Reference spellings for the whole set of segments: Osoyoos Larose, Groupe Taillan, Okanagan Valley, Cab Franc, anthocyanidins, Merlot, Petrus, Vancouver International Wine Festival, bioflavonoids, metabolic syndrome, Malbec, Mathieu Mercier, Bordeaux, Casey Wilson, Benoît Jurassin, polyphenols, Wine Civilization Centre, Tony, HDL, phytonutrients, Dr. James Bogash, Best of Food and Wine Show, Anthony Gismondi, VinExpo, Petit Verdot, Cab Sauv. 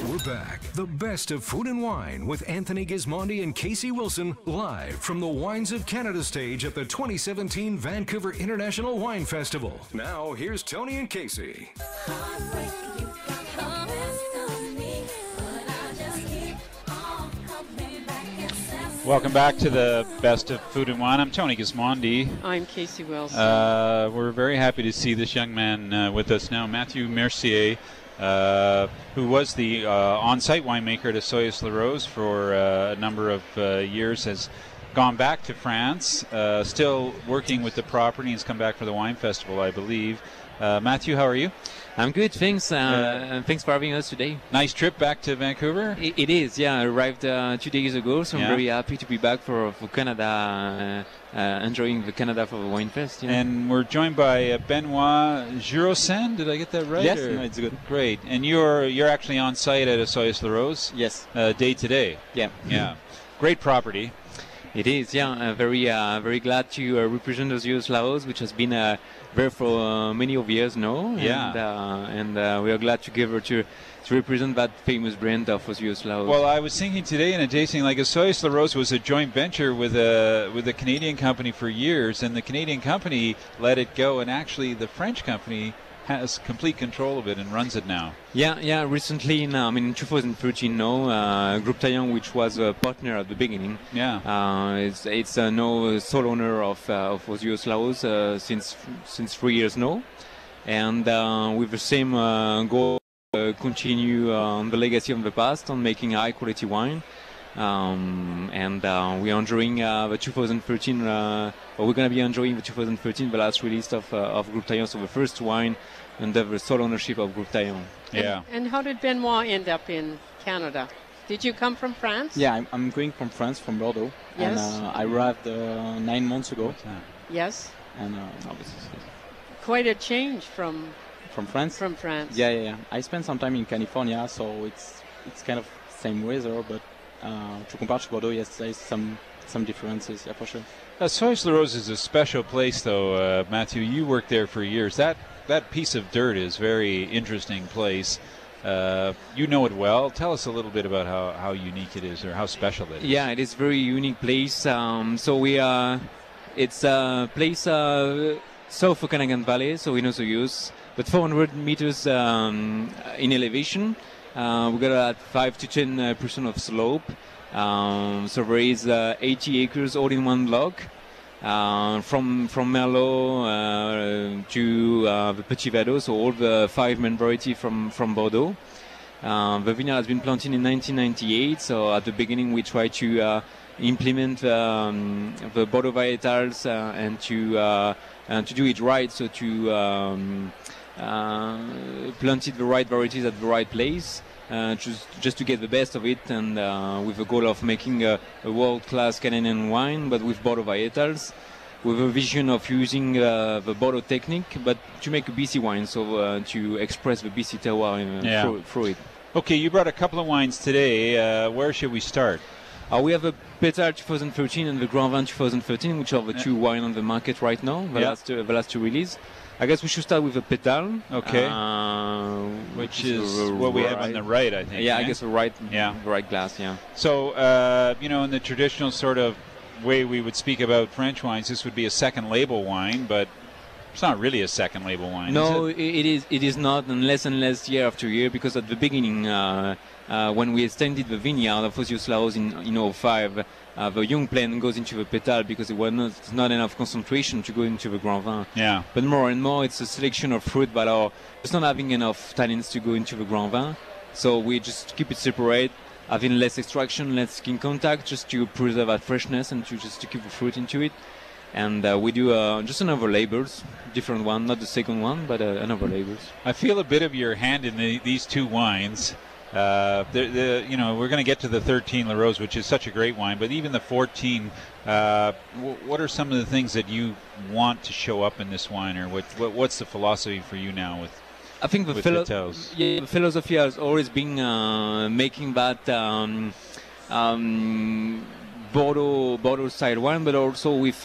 We're back. The best of food and wine with Anthony Gismondi and Casey Wilson, live from the Wines of Canada stage at the 2017 Vancouver International Wine Festival. Now, here's Tony and Casey. Welcome back to the Best of Food and Wine. I'm Tony Gismondi. I'm Casey Wilson. We're very happy to see this young man with us now, Mathieu Mercier, who was the on-site winemaker at Osoyoos Larose for a number of years, has gone back to France, still working with the property. He's come back for the wine festival, I believe. Mathieu, how are you? I'm good, thanks. Thanks for having us today. Nice trip back to Vancouver? It is, yeah. I arrived 2 days ago, so I'm very happy to be back for Canada, enjoying the Canada for the Wine Fest. Yeah. And we're joined by Benoît Jurassin. Did I get that right? Yes, no, it's good. Great. And you're actually on site at Osoyoos Larose? Yes. Day to day? Yeah. Yeah. Great property. It is, yeah. Very glad to represent Osoyoos Larose, which has been there for many of years now. Yeah. And we are glad together to represent that famous brand of Osoyoos Larose. Well, I was thinking today in a tasting, like, Osoyoos Larose was a joint venture with a Canadian company for years, and the Canadian company let it go, and actually the French company has complete control of it and runs it now. Yeah, yeah. Recently, in 2013, now Groupe Taillan, which was a partner at the beginning, it's now sole owner of Osoyoos Larose since 3 years now, and with the same goal, continue on the legacy of the past, on making high quality wine. We are enjoying the 2013. We're going to be enjoying the 2013, the last release of Groupe Taillan, so the first wine under the sole ownership of Groupe Taillan. Yeah. And how did Benoît end up in Canada? Did you come from France? Yeah, I'm going from France, from Bordeaux. Yes. And I arrived 9 months ago. Yes. And quite a change from France. From France. Yeah, yeah, yeah. I spent some time in California, so it's kind of same weather, but. To compare to Bordeaux, yes, there's some differences, yeah, for sure. Osoyoos Larose is a special place, though, Mathieu. You worked there for years. That piece of dirt is very interesting place. You know it well. Tell us a little bit about how unique it is, or how special it is. Yeah, it is a very unique place. It's a place south of Okanagan Valley, so in Osoyoos, but 400 meters in elevation. We got at 5 to 10% of slope, so there is 80 acres all in one block, from Merlot to the Petit Verdot, so all the five main varieties from Bordeaux. The vineyard has been planted in 1998, so at the beginning we tried to implement the Bordeaux varietals and to do it right, so to planted the right varieties at the right place, just to get the best of it, and with the goal of making a world-class Canadian wine, but with Bordeaux varietals, with a vision of using the Bordeaux technique, but to make a BC wine, so to express the BC terroir through it. Okay, you brought a couple of wines today. Where should we start? We have a Petrus 2013 and the Grand Vin 2013, which are the two wines on the market right now, the last two releases. I guess we should start with the Pétale, okay, which is what we have on the right, I think. Yeah, I guess the right glass, yeah. So, in the traditional sort of way we would speak about French wines, this would be a second label wine, but it's not really a second label wine. No, is it? It is not, unless year after year, because at the beginning, when we extended the vineyard of Osoyoos Larose in 05, the young plant goes into the Pétale because it was not enough concentration to go into the Grand Vin. Yeah. But more and more, it's a selection of fruit that are just not having enough tannins to go into the Grand Vin. So we just keep it separate, having less extraction, less skin contact, just to preserve that freshness and to keep the fruit into it. And we do just another labels, different one, not the second one, but another labels. I feel a bit of your hand in these two wines. We're going to get to the 13 Larose, which is such a great wine, but even the 14, what are some of the things that you want to show up in this wine, or what's the philosophy for you now with? I think the philosophy has always been making that Bordeaux side wine, but also with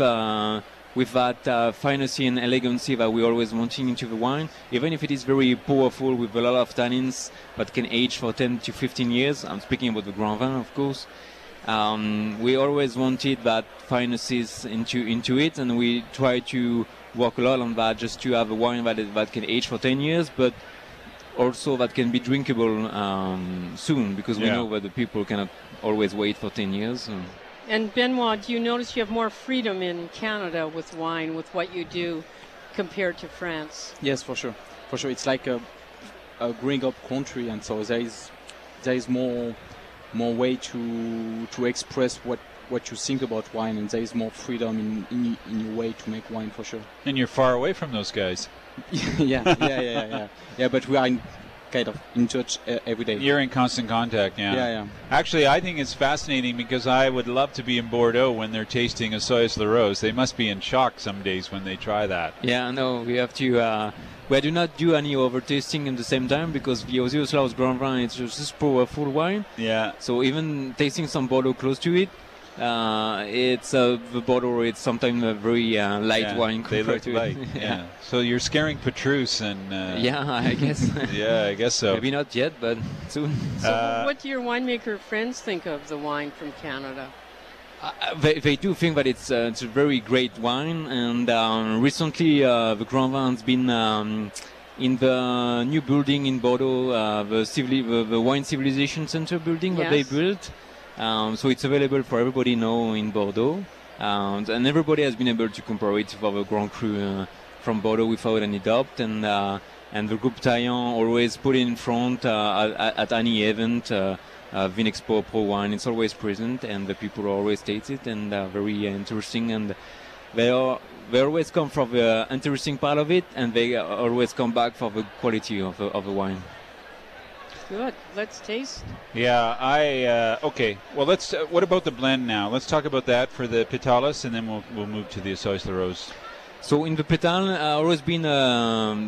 with that fineness and elegancy that we always want into the wine, even if it is very powerful with a lot of tannins that can age for 10 to 15 years. I'm speaking about the Grand Vin, of course. We always wanted that fineness into it, and we try to work a lot on that just to have a wine that can age for 10 years, but also that can be drinkable soon, because we know that the people cannot always wait for 10 years. And Benoît, do you notice you have more freedom in Canada with wine, with what you do, compared to France? Yes, for sure. For sure, it's like a growing up country, and so there is more way to express what you think about wine, and there is more freedom in your way to make wine, for sure. And you're far away from those guys. Yeah, but we are kind of in touch every day. You're in constant contact, yeah. Actually, I think it's fascinating, because I would love to be in Bordeaux when they're tasting Osoyoos Larose. They must be in shock some days when they try that. Yeah, no, we have to... we do not do any over-tasting at the same time, because the Osoyoos Larose Grand Vin is just powerful wine. Yeah. So even tasting some Bordeaux close to it, the bottle, it's sometimes a very light wine compared to light. Yeah. So you're scaring Petrus and... yeah, I guess. Yeah, I guess so. Maybe not yet, but soon. So what do your winemaker friends think of the wine from Canada? They do think that it's a very great wine, and recently the Grand Vin has been... in the new building in Bordeaux, the Wine Civilization Centre building that they built. So it's available for everybody now in Bordeaux, and everybody has been able to compare it with the Grand Cru from Bordeaux without any doubt, and the Groupe Taillan always put it in front at any event, VinExpo, Pro Wine, it's always present, and the people always taste it, and very interesting, and they always come from the interesting part of it, and they always come back for the quality of the wine. Good. Let's taste. Yeah, okay. Well, let's. What about the blend now? Let's talk about that for the Pétales, and then we'll move to the Osoyoos Larose. So in the Pétales, always been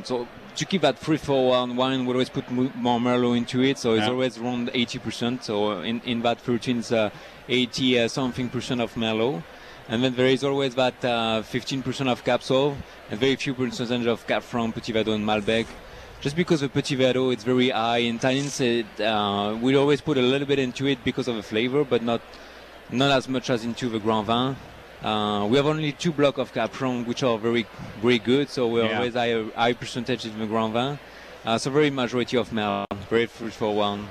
so to keep that free for wine, we always put more Merlot into it. So it's always around 80%. So in that 13, it's 80 something percent of Merlot, and then there is always that 15% of Cab Sauv, and very few percentage of Cab Franc, Petit Verdot, and Malbec. Just because the Petit Verdot is very high in tannins, we always put a little bit into it because of the flavor, but not as much as into the Grand Vin. We have only 2 blocks of Cab Franc, which are very, very good, so we always high percentage in the Grand Vin. So very majority of Merlot, very fruitful one.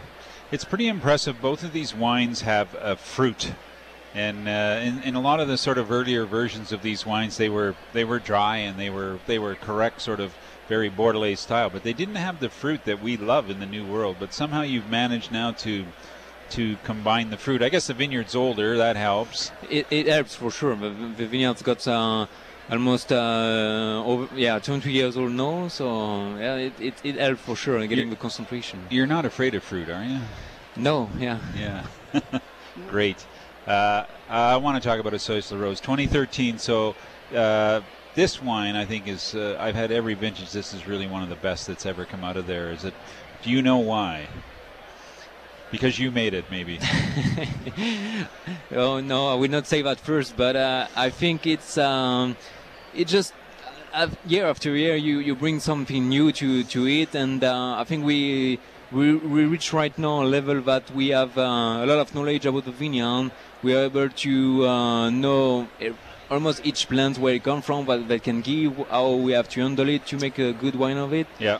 It's pretty impressive. Both of these wines have fruit, and in a lot of the sort of earlier versions of these wines, they were dry, and they were correct sort of. Very Bordelais style, but they didn't have the fruit that we love in the New World. But somehow you've managed now to combine the fruit. I guess the vineyard's older, that helps. It helps for sure. The vineyard's got almost 22 years old now, so yeah, it helps for sure in getting the concentration. You're not afraid of fruit, are you? No. Yeah. Great. I want to talk about Osoyoos Larose 2013. So. This wine, I think, is, I've had every vintage. This is really one of the best that's ever come out of there. Is it? Do you know why? Because you made it, maybe. Oh, no, I would not say that first, but I think it's, it just, year after year, you bring something new to it, and I think we reach right now a level that we have a lot of knowledge about the vineyard. We are able to know almost each plant where it comes from, what they can give, how we have to handle it to make a good wine of it. Yeah.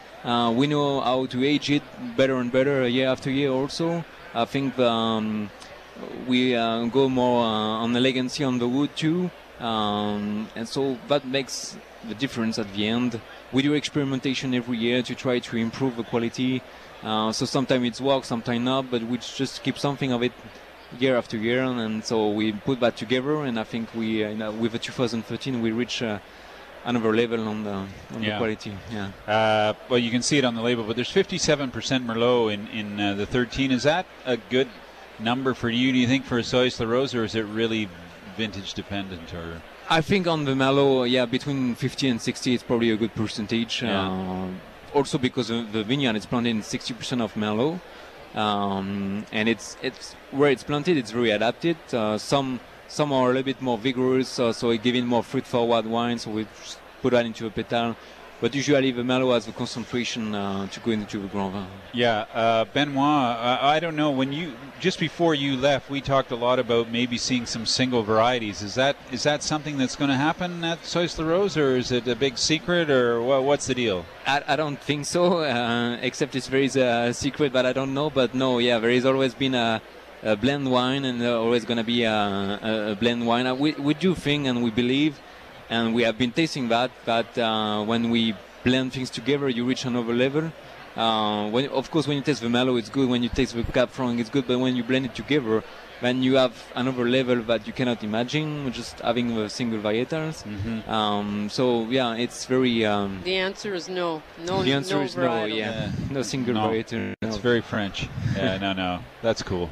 We know how to age it better and better year after year also. I think we go more on elegancy on the wood too. And so that makes the difference at the end. We do experimentation every year to try to improve the quality. So sometimes it works, sometimes not, but we just keep something of it year after year, and so we put that together, and I think we with the 2013 we reach another level on the quality. Yeah. Well, you can see it on the label, but there's 57% Merlot in the 13. Is that a good number for you? Do you think for Osoyoos Larose, or is it really vintage dependent? Or I think on the Merlot, between 50 and 60, it's probably a good percentage. Also because the vineyard is planted in 60% of Merlot. And it's where it's planted, it's very adapted. Some Some are a little bit more vigorous, so giving more fruit-forward wines. So we put that into a pétale. But usually the Merlot has the concentration to go into the Grand Vin. Yeah, Benoît, I don't know, when you, just before you left, we talked a lot about maybe seeing some single varieties. Is that something that's going to happen at Osoyoos Larose, or is it a big secret, or what's the deal? I don't think so, except if there is a secret, but I don't know. But no, yeah, there has always been a blend wine, and always going to be a blend wine. We do think and we believe, and we have been tasting that when we blend things together, you reach another level. Of course, when you taste the Merlot, it's good. When you taste the Cab Franc, it's good. But when you blend it together, then you have another level that you cannot imagine just having the single varietals. Mm-hmm. So, yeah, it's very... the answer is no. The answer is no, yeah. No single varietal. It's very French. Yeah, no. That's cool.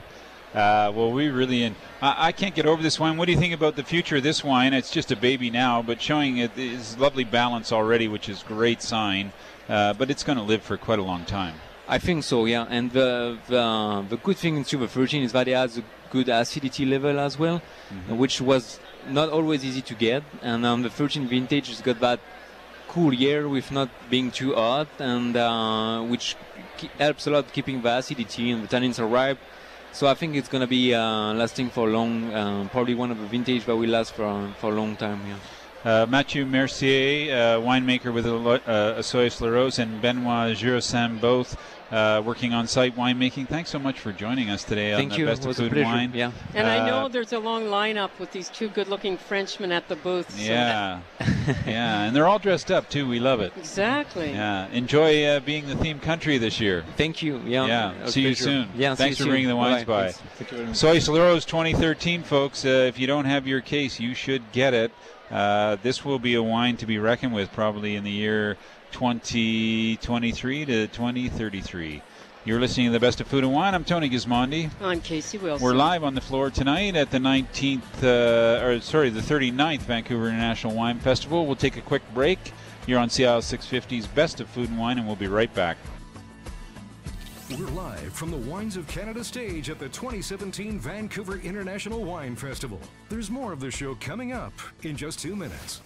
Well, we really I can't get over this wine. What do you think about the future of this wine? It's just a baby now, but showing it is lovely balance already, which is a great sign. But it's going to live for quite a long time. I think so, yeah. And the good thing in Super 13 is that it has a good acidity level as well, mm-hmm. which was not always easy to get. And the 13 vintage has got that cool year with not being too hot, and which helps a lot keeping the acidity, and the tannins are ripe. So I think it's going to be lasting for long, probably one of the vintage that will last for a long time. Yeah. Mathieu Mercier, winemaker with Osoyoos Larose, and Benoît Jurassin, both working on site winemaking. Thanks so much for joining us today on the Best of Food and Wine. Yeah. And I know there's a long lineup with these two good-looking Frenchmen at the booth. So yeah, yeah, and they're all dressed up too. We love it. Exactly. Yeah. Enjoy being the theme country this year. Thank you. Yeah. Yeah. See you soon. Yeah. Thanks for bringing the wines by. Osoyoos Larose 2013, folks. If you don't have your case, you should get it. This will be a wine to be reckoned with probably in the year 2023 to 2033. You're listening to the Best of Food and Wine. I'm Tony Gismondi. I'm Casey Wilson. We're live on the floor tonight at the 39th Vancouver International Wine Festival. We'll take a quick break. You're on CIL 650's Best of Food and Wine, and we'll be right back. We're live from the Wines of Canada stage at the 2017 Vancouver International Wine Festival. There's more of the show coming up in just 2 minutes.